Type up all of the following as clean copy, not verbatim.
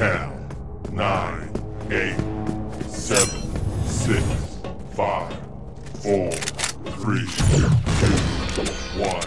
10, 9, 8, 7, 6, 5, 4, 3, 2, 1.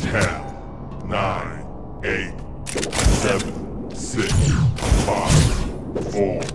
10, 9, 8, 7, 6, 5, 4.